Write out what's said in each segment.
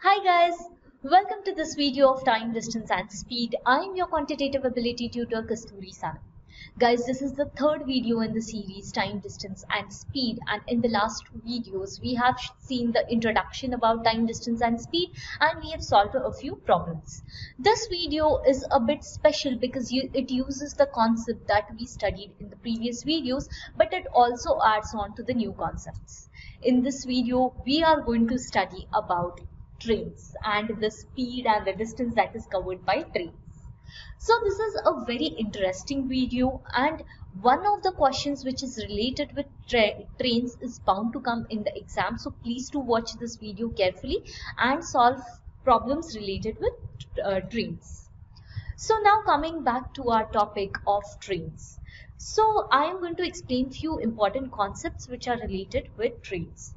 Hi guys, welcome to this video of time, distance and speed. I am your quantitative ability tutor Kasturi Sanap. Guys, this is the third video in the series time, distance and speed, and in the last two videos we have seen the introduction about time, distance and speed and we have solved a few problems. This video is a bit special because it uses the concept that we studied in the previous videos, but it also adds on to the new concepts. In this video we are going to study about trains and the speed and the distance that is covered by trains. So this is a very interesting video, and one of the questions which is related with trains is bound to come in the exam. So please do watch this video carefully and solve problems related with trains. So now coming back to our topic of trains. So I am going to explain few important concepts which are related with trains.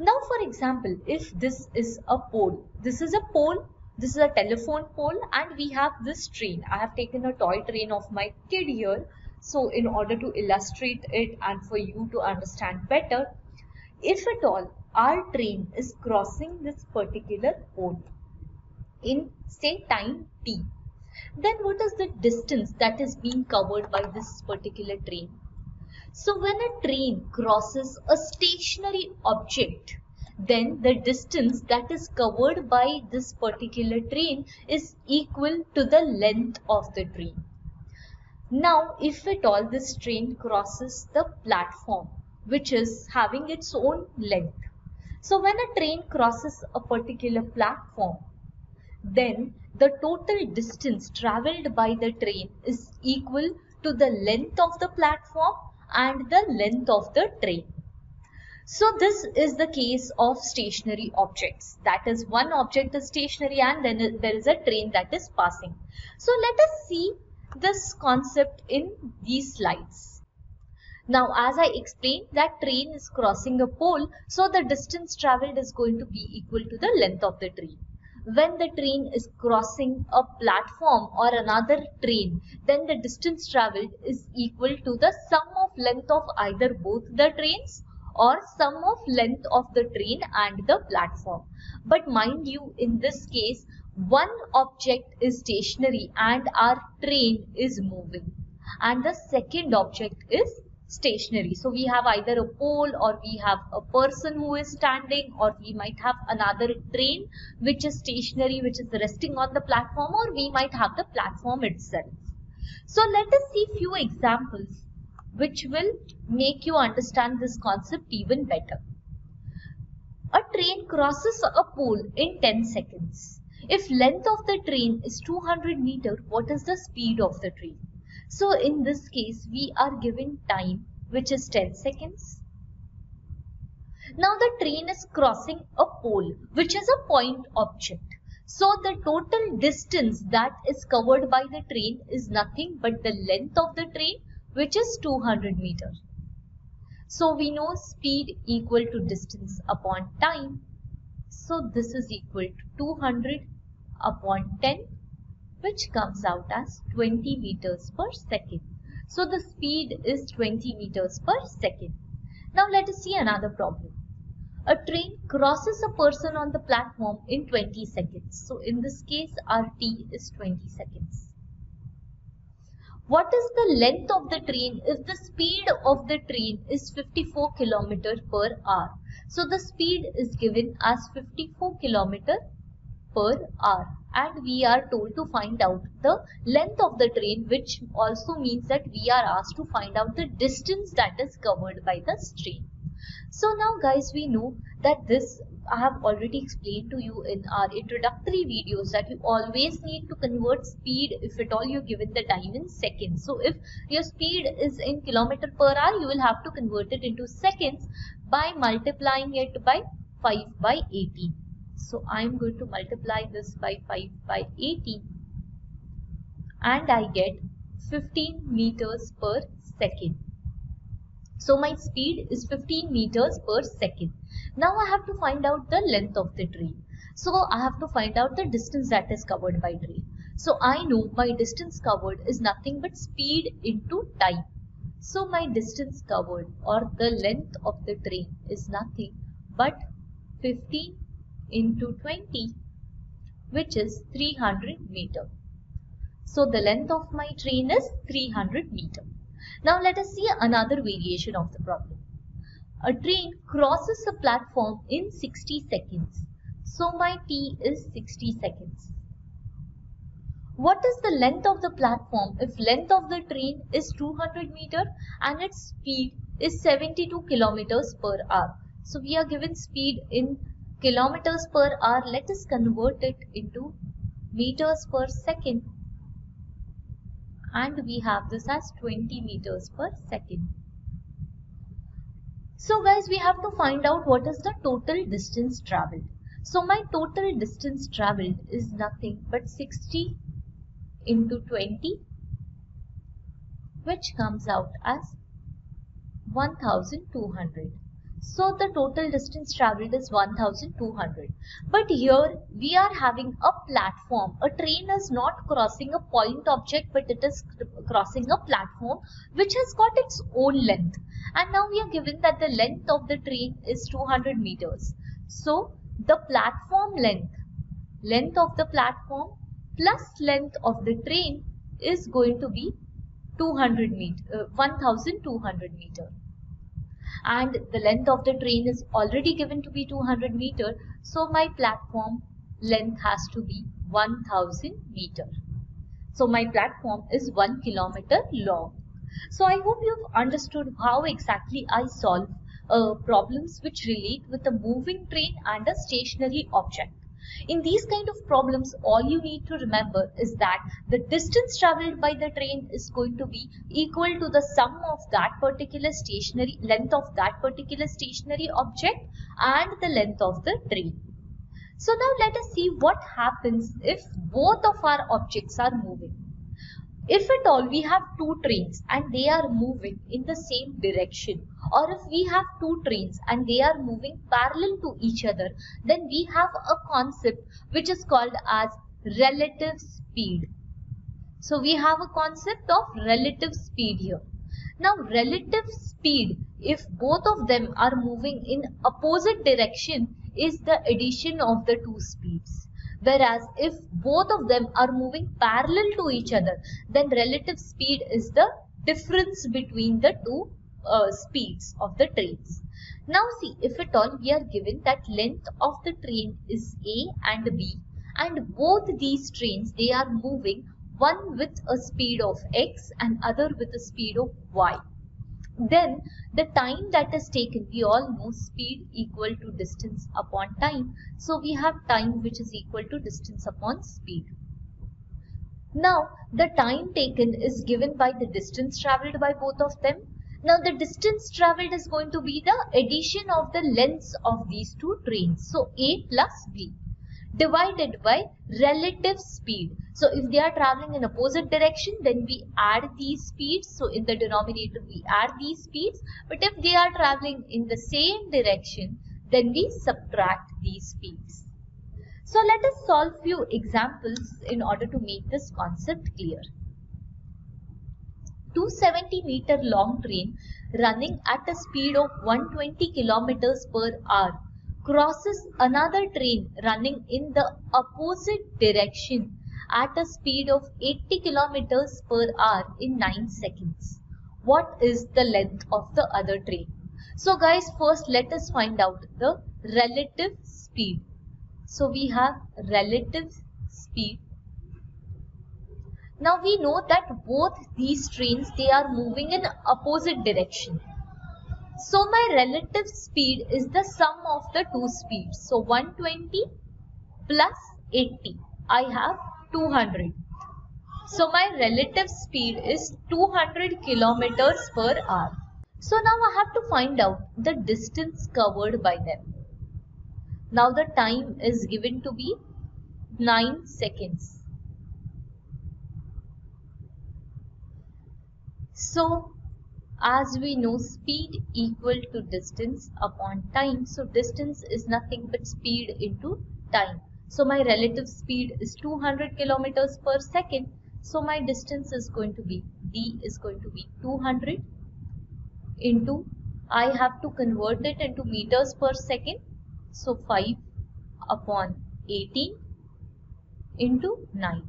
Now for example, if this is a pole, this is a telephone pole, and we have this train. I have taken a toy train of my kid here. So in order to illustrate it and for you to understand better, if at all our train is crossing this particular pole in say time t, then what is the distance that is being covered by this particular train? So when a train crosses a stationary object, then the distance that is covered by this particular train is equal to the length of the train. Now, if at all this train crosses the platform, which is having its own length. So when a train crosses a particular platform, then the total distance traveled by the train is equal to the length of the platform and the length of the train. So this is the case of stationary objects. That is, one object is stationary and then there is a train that is passing. So let us see this concept in these slides. Now, as I explained, that train is crossing a pole, so the distance traveled is going to be equal to the length of the train. When the train is crossing a platform or another train, then the distance traveled is equal to the sum of length of either both the trains or sum of length of the train and the platform. But mind you, in this case, one object is stationary and our train is moving, and the second object is stationary. So we have either a pole, or we have a person who is standing, or we might have another train which is stationary, which is resting on the platform, or we might have the platform itself. So let us see few examples which will make you understand this concept even better. A train crosses a pole in 10 seconds. If length of the train is 200 meters, what is the speed of the train? So in this case, we are given time, which is 10 seconds. Now the train is crossing a pole, which is a point object. So the total distance that is covered by the train is nothing but the length of the train, which is 200 meters. So we know speed equal to distance upon time. So this is equal to 200 upon 10. Which comes out as 20 meters per second. So the speed is 20 meters per second. Now let us see another problem. A train crosses a person on the platform in 20 seconds. So in this case, our t is 20 seconds. What is the length of the train if the speed of the train is 54 kilometers per hour? So the speed is given as 54 kilometers per hour. And we are told to find out the length of the train, which also means that we are asked to find out the distance that is covered by the train. So now guys, we know that this I have already explained to you in our introductory videos, that you always need to convert speed if at all you are given the time in seconds. So if your speed is in kilometer per hour, you will have to convert it into seconds by multiplying it by 5 by 18. So I am going to multiply this by 5 by 18 and I get 15 meters per second. So my speed is 15 meters per second. Now I have to find out the length of the train. So I have to find out the distance that is covered by train. So I know my distance covered is nothing but speed into time. So my distance covered, or the length of the train, is nothing but 15 into 20, which is 300 meter. So the length of my train is 300 meter. Now let us see another variation of the problem. A train crosses a platform in 60 seconds. So my t is 60 seconds. What is the length of the platform if length of the train is 200 meter and its speed is 72 kilometers per hour? So we are given speed in kilometers per hour. Let us convert it into meters per second. And we have this as 20 meters per second. So guys, we have to find out what is the total distance traveled. So my total distance traveled is nothing but 60 into 20, which comes out as 1200. So the total distance traveled is 1200. But here we are having a platform. A train is not crossing a point object, but it is crossing a platform which has got its own length. And now we are given that the length of the train is 200 meters. So the platform length of the platform plus length of the train is going to be 1200 meter, and the length of the train is already given to be 200 meter, so my platform length has to be 1000 meter. So my platform is 1 kilometer long. So I hope you've understood how exactly I solve problems which relate with a moving train and a stationary object. In these kind of problems, all you need to remember is that the distance traveled by the train is going to be equal to the sum of that particular stationary length of that particular stationary object and the length of the train. So now let us see what happens if both of our objects are moving. If at all we have two trains and they are moving in the same direction, or if we have two trains and they are moving parallel to each other, then we have a concept which is called as relative speed. So we have a concept of relative speed here. Now relative speed, if both of them are moving in opposite direction, is the addition of the two speeds. Whereas if both of them are moving parallel to each other, then relative speed is the difference between the two speeds of the trains. Now see, if at all we are given that length of the train is A and B, and both these trains, they are moving, one with a speed of X and other with a speed of Y. Then the time that is taken, we all know speed equal to distance upon time. So we have time which is equal to distance upon speed. Now the time taken is given by the distance traveled by both of them. Now the distance traveled is going to be the addition of the lengths of these two trains. So A plus B divided by relative speed. So if they are traveling in opposite direction, then we add these speeds. So in the denominator, we add these speeds. But if they are traveling in the same direction, then we subtract these speeds. So let us solve few examples in order to make this concept clear. 270 meter long train running at a speed of 120 kilometers per hour crosses another train running in the opposite direction at a speed of 80 kilometers per hour in 9 seconds. What is the length of the other train? So guys, first let us find out the relative speed. So we have relative speed. Now we know that both these trains, they are moving in opposite direction. So my relative speed is the sum of the two speeds. So 120 plus 80. I have 200. So my relative speed is 200 kilometers per hour. So now I have to find out the distance covered by them. Now the time is given to be 9 seconds. So as we know, speed equal to distance upon time. So distance is nothing but speed into time. So my relative speed is 200 kilometers per second. So my distance is going to be, D is going to be 200 into, I have to convert it into meters per second. So 5 upon 18 into 9।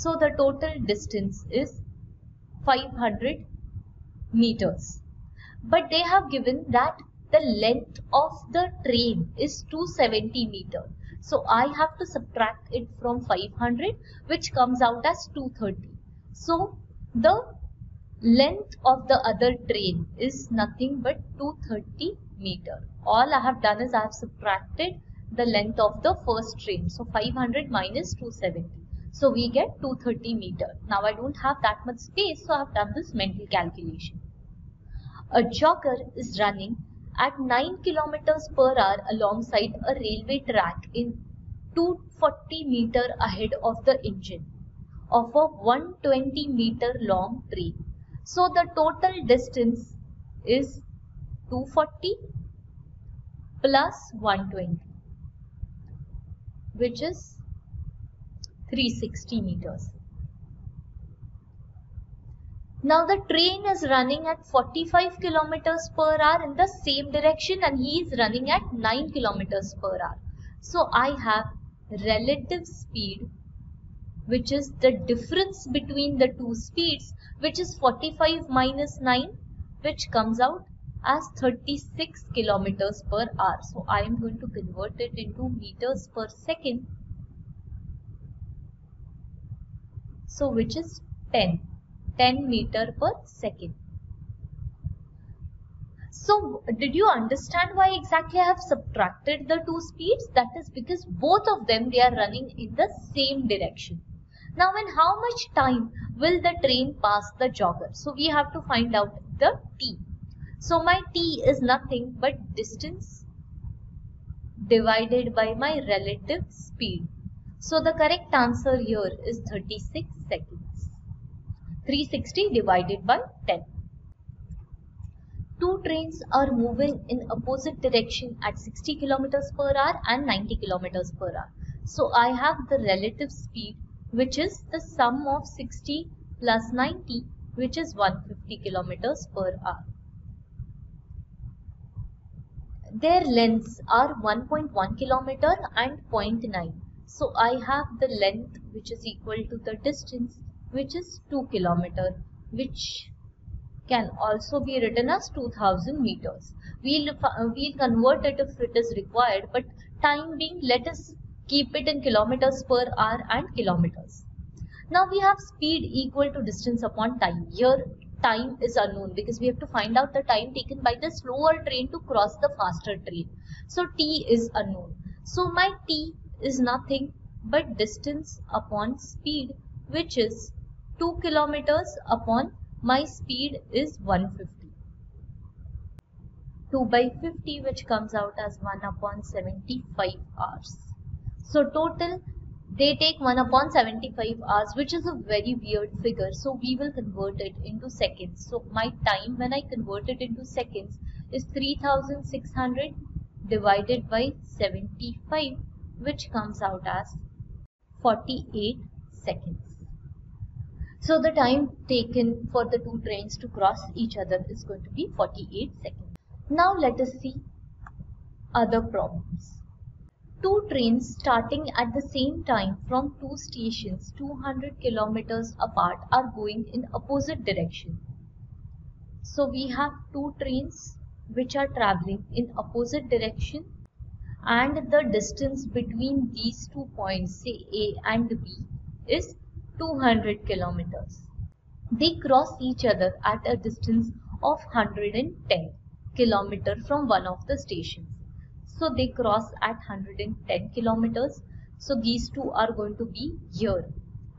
So the total distance is 500 meters. But they have given that the length of the train is 270 meters. So I have to subtract it from 500, which comes out as 230. So the length of the other train is nothing but 230 meters. All I have done is I have subtracted the length of the first train. So 500 minus 270. So we get 230 meters. Now I don't have that much space, so I have done this mental calculation. A jogger is running at 9 kilometers per hour alongside a railway track in 240 meters ahead of the engine of a 120 meter long train. So the total distance is 240 plus 120, which is 360 meters. Now the train is running at 45 kilometers per hour in the same direction, and he is running at 9 kilometers per hour. So I have relative speed, which is the difference between the two speeds, which is 45 minus 9, which comes out as 36 kilometers per hour. So I am going to convert it into meters per second. So which is 10 meter per second. So did you understand why exactly I have subtracted the two speeds? That is because both of them, they are running in the same direction. Now in how much time will the train pass the jogger? So we have to find out the T. So my T is nothing but distance divided by my relative speed. So the correct answer here is 36 seconds. 360 divided by 10. Two trains are moving in opposite direction at 60 kilometers per hour and 90 kilometers per hour. So I have the relative speed, which is the sum of 60 plus 90, which is 150 kilometers per hour. Their lengths are 1.1 kilometer and 0.9. So I have the length, which is equal to the distance, which is 2 kilometer, which can also be written as 2000 meters. We'll convert it if it is required, but time being, let us keep it in kilometers per hour and kilometers. Now we have speed equal to distance upon time. Here time is unknown because we have to find out the time taken by the slower train to cross the faster train. So T is unknown. So my T is nothing but distance upon speed, which is 2 kilometers upon my speed is 150. 2 by 50, which comes out as 1 upon 75 hours. So total, they take 1 upon 75 hours, which is a very weird figure. So we will convert it into seconds. So my time, when I convert it into seconds, is 3600 divided by 75. Which comes out as 48 seconds. So the time taken for the two trains to cross each other is going to be 48 seconds. Now let us see other problems. Two trains starting at the same time from two stations 200 kilometers apart are going in opposite direction. So we have two trains which are traveling in opposite direction, and the distance between these two points, say A and B, is 200 kilometers. They cross each other at a distance of 110 kilometers from one of the stations. So they cross at 110 kilometers. So these two are going to be here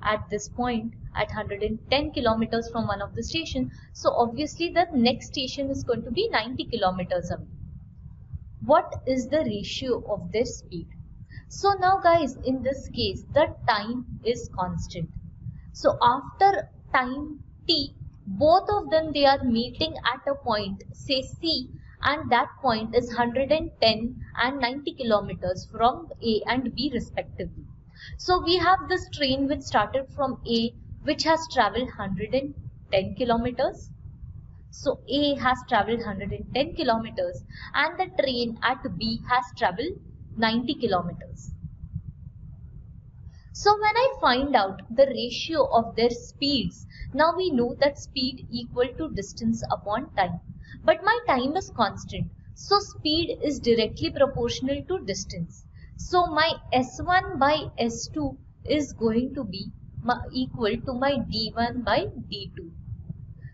at this point at 110 kilometers from one of the stations. So obviously the next station is going to be 90 kilometers away. What is the ratio of their speed? So now guys, in this case, the time is constant. So after time T, both of them, they are meeting at a point, say C, and that point is 110 and 90 kilometers from A and B respectively. So we have this train which started from A, which has traveled 110 kilometers. So A has traveled 110 kilometers and the train at B has traveled 90 kilometers. So when I find out the ratio of their speeds, now we know that speed equal to distance upon time. But my time is constant, so speed is directly proportional to distance. So my S1 by S2 is going to be equal to my D1 by D2.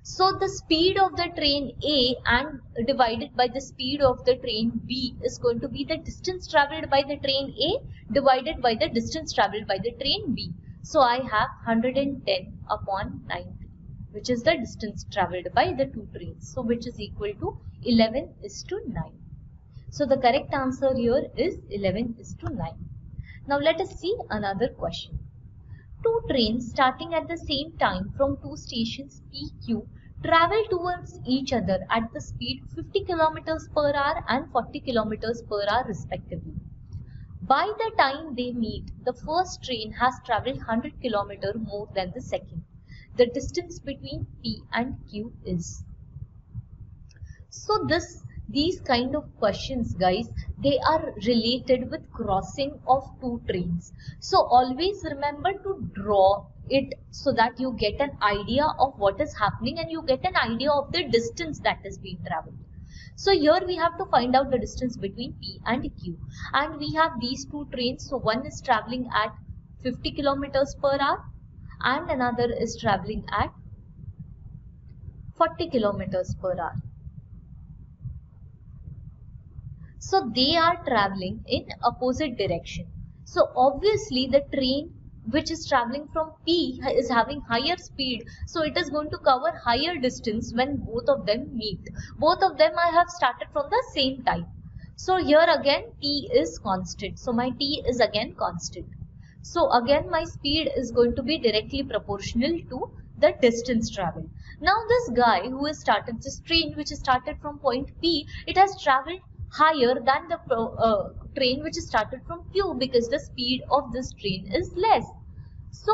So the speed of the train A and divided by the speed of the train B is going to be the distance travelled by the train A divided by the distance travelled by the train B. So I have 110 upon 90, which is the distance travelled by the two trains. So which is equal to 11:9. So the correct answer here is 11:9. Now let us see another question. Two trains starting at the same time from two stations PQ travel towards each other at the speed 50 km per hour and 40 km per hour respectively. By the time they meet, the first train has travelled 100 km more than the second. The distance between P and Q is. So these kind of questions, guys, they are related with crossing of two trains. So always remember to draw it so that you get an idea of what is happening and you get an idea of the distance that is being travelled. So here we have to find out the distance between P and Q. And we have these two trains. So one is travelling at 50 kilometers per hour and another is travelling at 40 kilometers per hour. So they are travelling in opposite direction. So obviously the train which is travelling from P is having higher speed. So it is going to cover higher distance when both of them meet. Both of them I have started from the same time. So here again T is constant. So my T is again constant. So again my speed is going to be directly proportional to the distance travelled. Now this guy who has started this train which has started from point P, it has travelled higher than the train which is started from Q because the speed of this train is less. So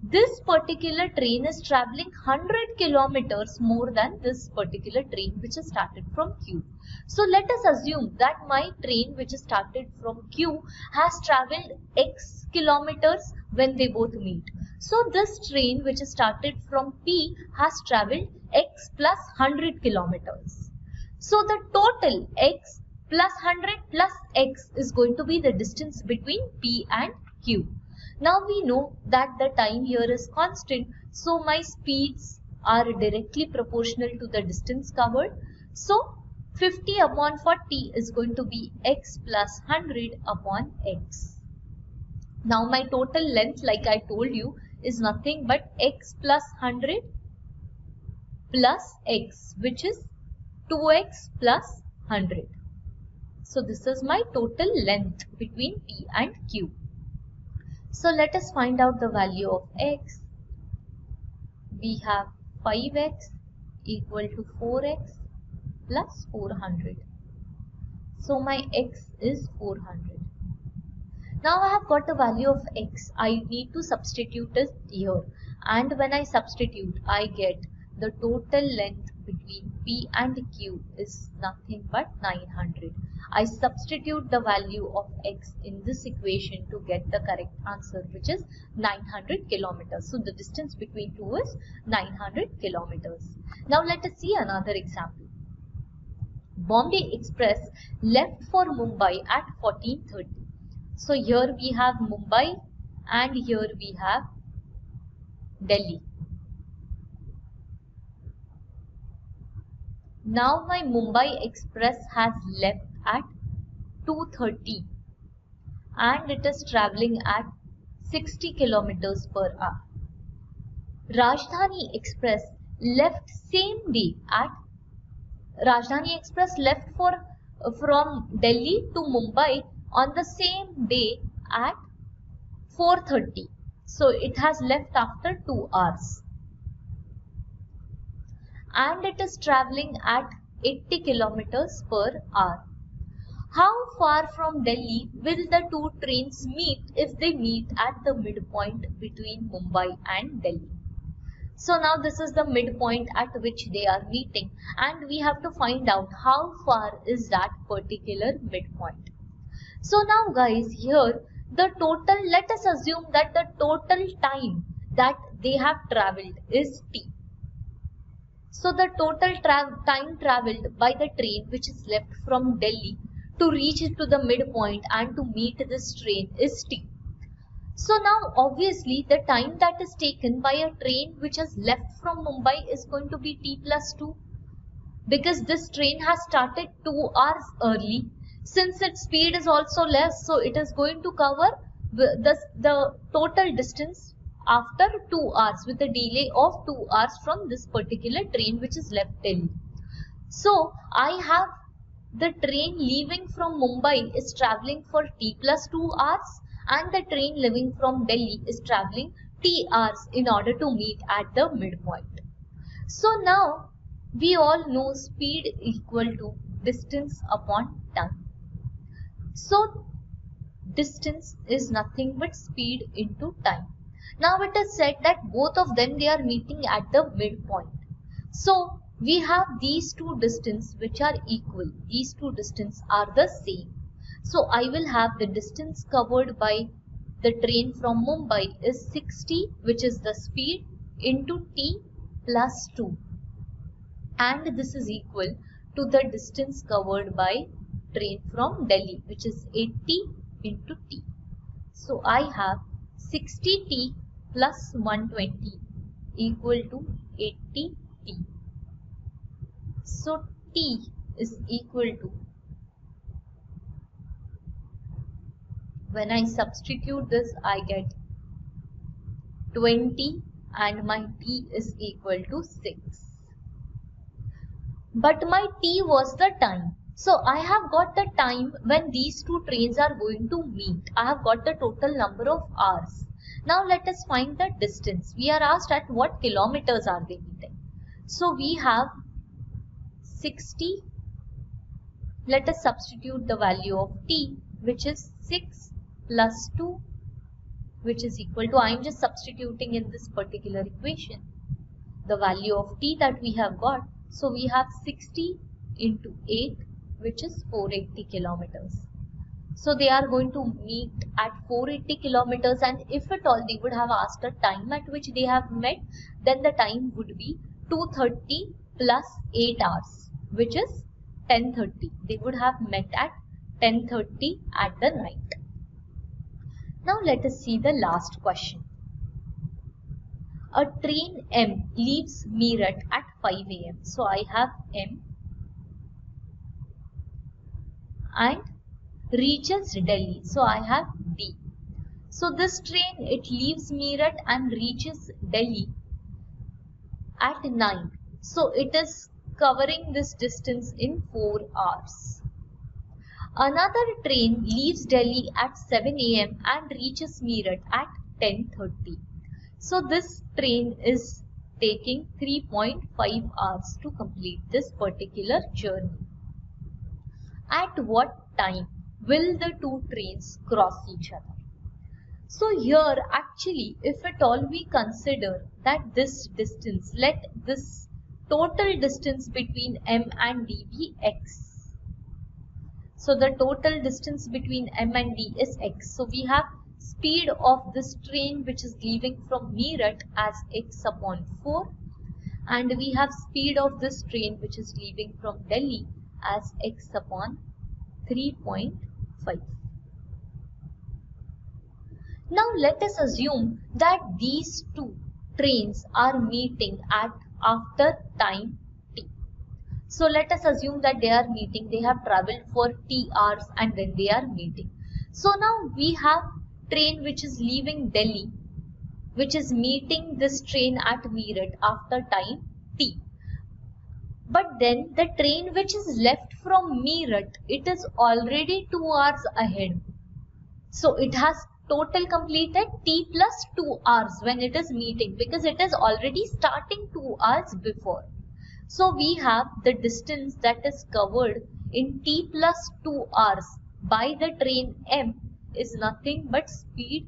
this particular train is travelling 100 kilometers more than this particular train which is started from Q. So let us assume that my train which is started from Q has travelled X kilometers when they both meet. So this train which is started from P has travelled X plus 100 kilometers. So the total X plus 100 plus X is going to be the distance between P and Q. Now we know that the time here is constant. So my speeds are directly proportional to the distance covered. So 50 upon 40 is going to be X plus 100 upon X. Now my total length, like I told you, is nothing but X plus 100 plus X, which is 2X plus 100. So this is my total length between P and Q. So let us find out the value of X. We have 5X equal to 4X plus 400. So my X is 400. Now I have got the value of X. I need to substitute it here. And when I substitute, I get the total length between P and Q is nothing but 900. I substitute the value of X in this equation to get the correct answer, which is 900 kilometers. So the distance between two is 900 kilometers. Now let us see another example. Mumbai Express left for Mumbai at 14:30. So here we have Mumbai and here we have Delhi. Now my Mumbai Express has left at 2:30 and it is travelling at 60 kilometers per hour. Rajdhani Express left from Delhi to Mumbai on the same day at 4:30. So it has left after 2 hours. And it is travelling at 80 kilometers per hour. How far from Delhi will the two trains meet if they meet at the midpoint between Mumbai and Delhi? So now this is the midpoint at which they are meeting, and we have to find out how far is that particular midpoint. So now guys, here the total, let us assume that the total time that they have traveled is T. So the total time traveled by the train which is left from Delhi to reach to the midpoint and to meet this train is T. So now obviously the time that is taken by a train which has left from Mumbai is going to be T+2, because this train has started 2 hours early. Since its speed is also less, so it is going to cover the total distance after 2 hours with a delay of 2 hours from this particular train which is left Delhi. So I have the train leaving from Mumbai is travelling for T+2 hours, and the train leaving from Delhi is travelling T hours in order to meet at the midpoint. So now we all know speed equal to distance upon time. So distance is nothing but speed into time. Now it is said that both of them, they are meeting at the midpoint. So we have these two distances which are equal. These two distances are the same. So I will have the distance covered by the train from Mumbai is 60, which is the speed, into T+2. And this is equal to the distance covered by train from Delhi, which is 80 into T. So I have 60T plus 120 equal to 80T. So T is equal to, when I substitute this, I get 20 and my T is equal to 6. But my T was the time. So I have got the time when these two trains are going to meet. I have got the total number of hours. Now let us find the distance. We are asked at what kilometers are they meeting. So we have 60. Let us substitute the value of T, which is 6. Plus 2, which is equal to, I am just substituting in this particular equation the value of T that we have got. So we have 60 into 8, which is 480 kilometers. So they are going to meet at 480 kilometers, and if at all they would have asked the time at which they have met, then the time would be 230 plus 8 hours, which is 1030. They would have met at 10:30 at the night. Now let us see the last question. A train M leaves Meerut at 5 a.m. So I have M and reaches Delhi. So I have D. So this train, it leaves Meerut and reaches Delhi at 9. So it is covering this distance in 4 hours. Another train leaves Delhi at 7 a.m. and reaches Meerut at 10:30. So this train is taking 3.5 hours to complete this particular journey. At what time will the two trains cross each other? So here actually, if at all we consider that this distance, let this total distance between M and D be X. So the total distance between M and D is X. So we have speed of this train which is leaving from Meerut as X upon 4. And we have speed of this train which is leaving from Delhi as X upon 3.5. Now let us assume that these two trains are meeting at after time. So let us assume that they are meeting, they have travelled for T hours and then they are meeting. So now we have train which is leaving Delhi, which is meeting this train at Meerut after time T. But then the train which is left from Meerut, it is already 2 hours ahead. So it has total completed T+2 hours when it is meeting, because it is already starting 2 hours before. So we have the distance that is covered in T+2 hours by the train M is nothing but speed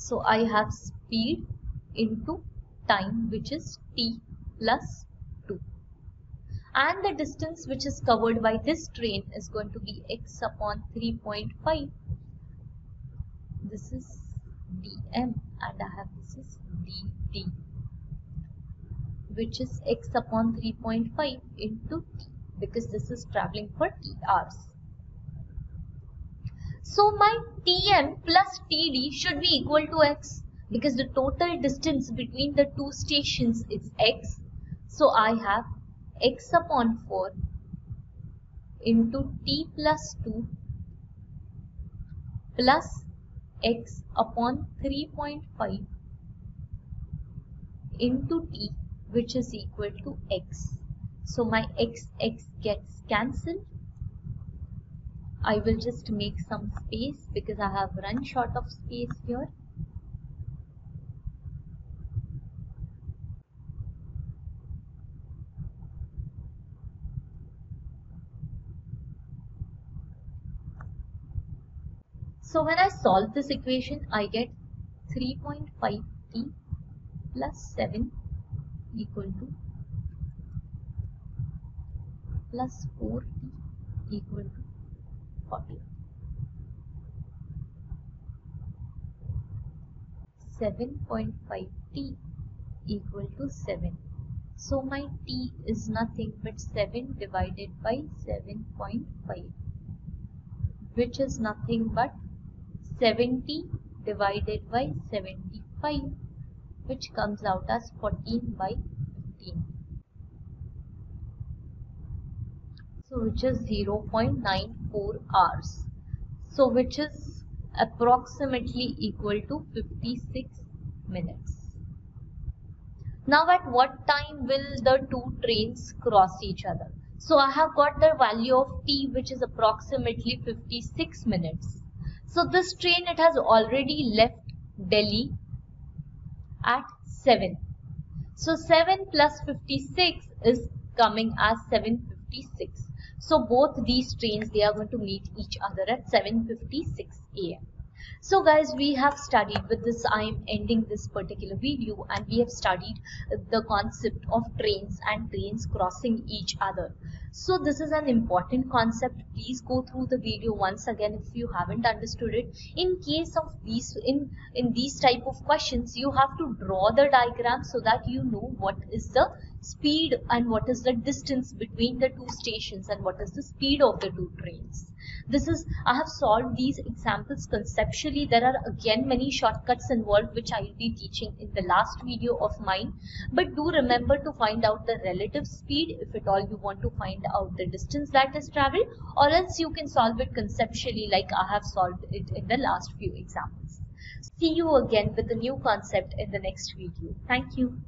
So I have speed into time, which is t plus 2. And the distance which is covered by this train is going to be x upon 3.5. This is dm and I have this is dt, which is x upon 3.5 into t, because this is traveling for t hours. So my tm plus td should be equal to x, because the total distance between the two stations is x. So I have x upon 4 into t plus 2 plus x upon 3.5 into t, which is equal to x. So my x gets cancelled. I will just make some space because I have run short of space here. So when I solve this equation, I get 3.5t plus 7 equal to plus 4t equal to 40. 7.5t equal to 7. So my t is nothing but 7 divided by 7.5, which is nothing but 70 divided by 75, which comes out as 14 by 15. So which is 0.94 hours. So which is approximately equal to 56 minutes. Now at what time will the two trains cross each other? So I have got the value of t, which is approximately 56 minutes. So this train, it has already left Delhi at 7. So 7 plus 56 is coming as 7:56. So both these trains, they are going to meet each other at 7:56 AM. So guys, we have studied with this. I am ending this particular video, and we have studied the concept of trains and trains crossing each other. So this is an important concept. Please go through the video once again if you haven't understood it. In case of these in these type of questions, you have to draw the diagram so that you know what is the speed and what is the distance between the two stations and what is the speed of the two trains. This is, I have solved these examples conceptually. There are again many shortcuts involved, which I will be teaching in the last video of mine. But do remember to find out the relative speed if at all you want to find out the distance that is traveled, or else you can solve it conceptually like I have solved it in the last few examples. See you again with a new concept in the next video. Thank you.